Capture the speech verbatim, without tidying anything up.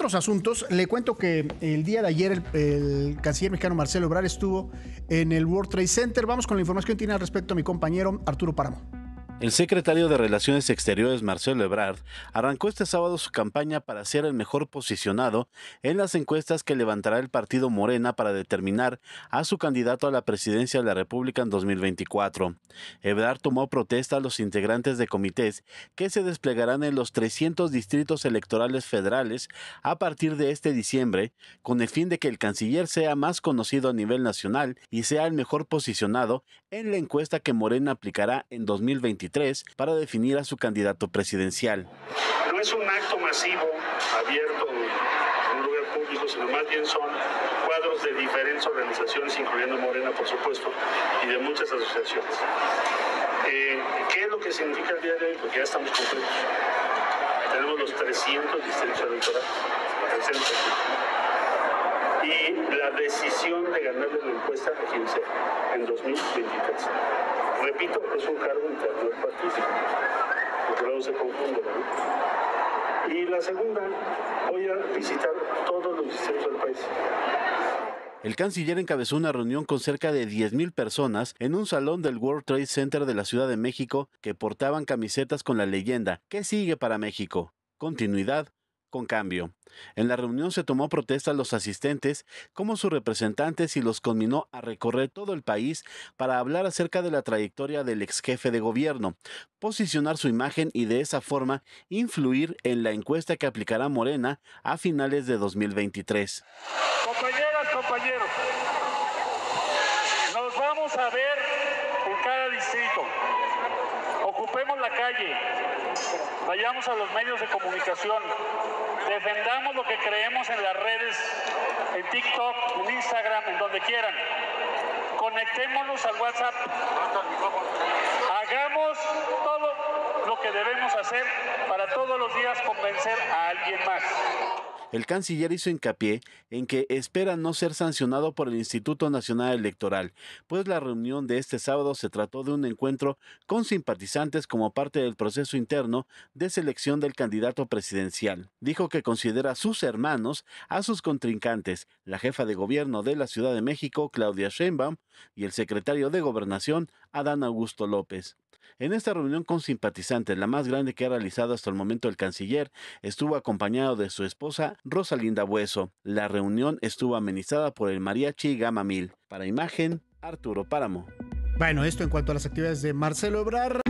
Otros asuntos, le cuento que el día de ayer el, el canciller mexicano Marcelo Ebrard estuvo en el World Trade Center. Vamos con la información que tiene al respecto mi compañero Arturo Páramo. El secretario de Relaciones Exteriores, Marcelo Ebrard, arrancó este sábado su campaña para ser el mejor posicionado en las encuestas que levantará el partido Morena para determinar a su candidato a la presidencia de la República en dos mil veinticuatro. Ebrard tomó protesta a los integrantes de comités que se desplegarán en los trescientos distritos electorales federales a partir de este diciembre, con el fin de que el canciller sea más conocido a nivel nacional y sea el mejor posicionado en la encuesta que Morena aplicará en dos mil veinticuatro. Para definir a su candidato presidencial. No es un acto masivo, abierto en un lugar público, sino más bien son cuadros de diferentes organizaciones, incluyendo Morena, por supuesto, y de muchas asociaciones. Eh, ¿Qué es lo que significa el día de hoy? Porque ya estamos completos. Tenemos los trescientos distritos electorales. Y la decisión de ganar la encuesta a quien sea en dos mil veintitrés. Repito, es un cargo interno del partido, porque luego se confunde, ¿no? Y la segunda, voy a visitar todos los distritos del país. El canciller encabezó una reunión con cerca de diez mil personas en un salón del World Trade Center de la Ciudad de México que portaban camisetas con la leyenda ¿Qué sigue para México? Continuidad con cambio. En la reunión se tomó protesta a los asistentes como sus representantes y los conminó a recorrer todo el país para hablar acerca de la trayectoria del ex jefe de gobierno, posicionar su imagen y de esa forma influir en la encuesta que aplicará Morena a finales de dos mil veintitrés. Compañeras, compañeros, nos vamos a ver en cada distrito. Ocupemos la calle, vayamos a los medios de comunicación, defendamos lo que creemos en las redes, en TikTok, en Instagram, en donde quieran. Conectémonos al WhatsApp. Hagamos todo lo que debemos hacer para todos los días convencer a alguien más. El canciller hizo hincapié en que espera no ser sancionado por el Instituto Nacional Electoral, pues la reunión de este sábado se trató de un encuentro con simpatizantes como parte del proceso interno de selección del candidato presidencial. Dijo que considera sus hermanos a sus contrincantes, la jefa de gobierno de la Ciudad de México, Claudia Scheinbaum, y el secretario de Gobernación, Adán Augusto López. En esta reunión con simpatizantes, la más grande que ha realizado hasta el momento el canciller, estuvo acompañado de su esposa Rosalinda Hueso. La reunión estuvo amenizada por el mariachi Gamamil. Para Imagen, Arturo Páramo. Bueno, esto en cuanto a las actividades de Marcelo Ebrard.